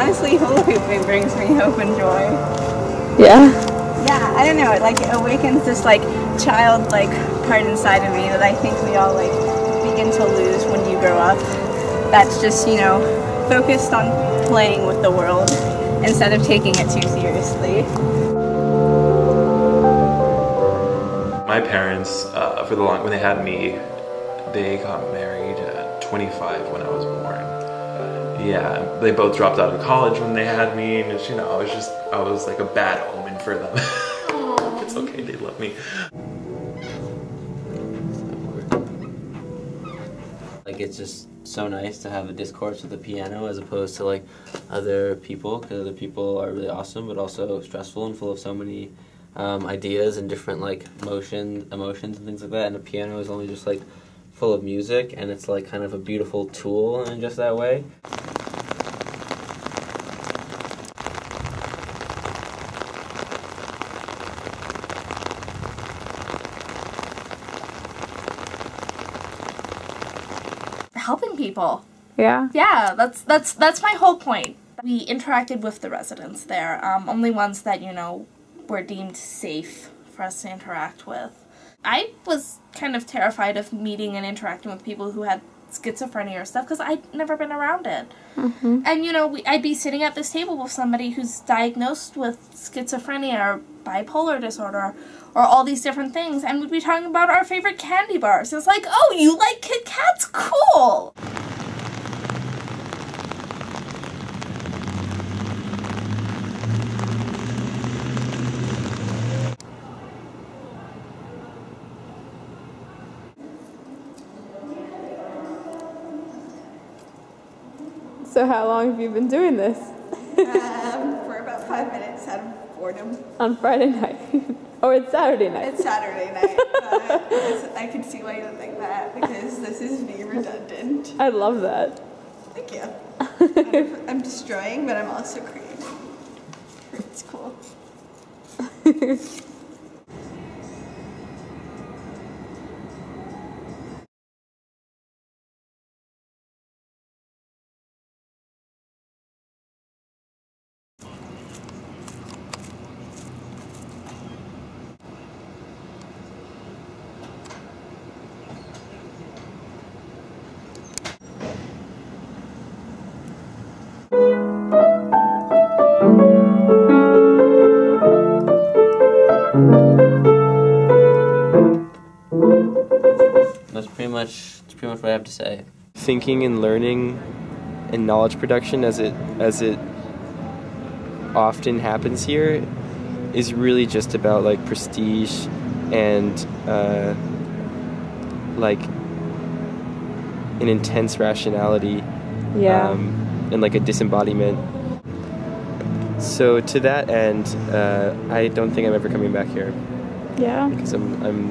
Honestly, hula hooping brings me hope and joy. Yeah? Yeah, I don't know. It, like, awakens this, like, childlike part inside of me that I think we all, like, begin to lose when you grow up. That's just, you know, focused on playing with the world instead of taking it too seriously. My parents, when they had me, they got married at 25 when I was born. Yeah, they both dropped out of college when they had me, and you know, I was like a bad omen for them. It's okay, they love me. Like, it's just so nice to have a discourse with the piano as opposed to like other people, because other people are really awesome but also stressful and full of so many ideas and different like emotions and things like that, and a piano is only just like full of music, and it's like kind of a beautiful tool in just that way. Helping people. Yeah. Yeah, that's my whole point. We interacted with the residents there, only ones that, you know, were deemed safe for us to interact with. I was kind of terrified of meeting and interacting with people who had schizophrenia or stuff because I'd never been around it. Mm-hmm. And, you know, I'd be sitting at this table with somebody who's diagnosed with schizophrenia or bipolar disorder or all these different things, and we'd be talking about our favorite candy bars. It's like, oh, you like Kit Kats? Cool! So how long have you been doing this? For about 5 minutes out of boredom. On Friday night? Or it's Saturday night? It's Saturday night. I can see why you don't think that, because this is me redundant. I love that. Thank you. I'm destroying, but I'm also creating. It's cool. That's pretty much what I have to say. Thinking and learning and knowledge production as it often happens here is really just about like prestige and like an intense rationality, yeah, and like a disembodiment. So to that end, I don't think I'm ever coming back here. Yeah. Because I'm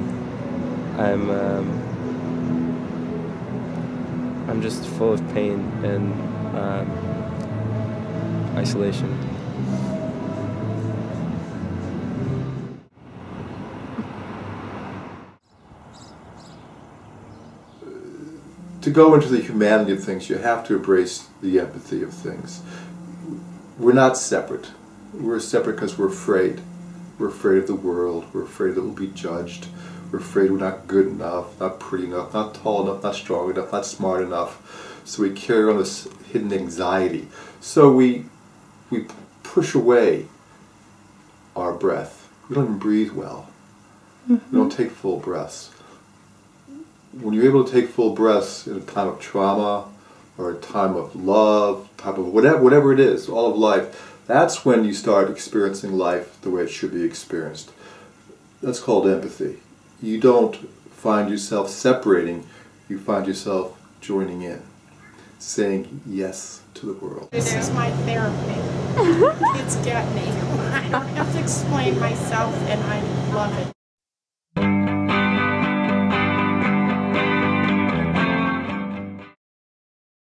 just full of pain and isolation. To go into the humanity of things, you have to embrace the empathy of things. We're not separate. We're separate because we're afraid. We're afraid of the world. We're afraid that we'll be judged. We're afraid we're not good enough, not pretty enough, not tall enough, not strong enough, not smart enough. So we carry on this hidden anxiety. So we push away our breath. We don't even breathe well. Mm-hmm. We don't take full breaths. When you're able to take full breaths in a time of trauma or a time of love, time of whatever it is, all of life, that's when you start experiencing life the way it should be experienced. That's called empathy. You don't find yourself separating, you find yourself joining in, saying yes to the world. This is my therapy. It's got me. I don't have to explain myself, and I love it.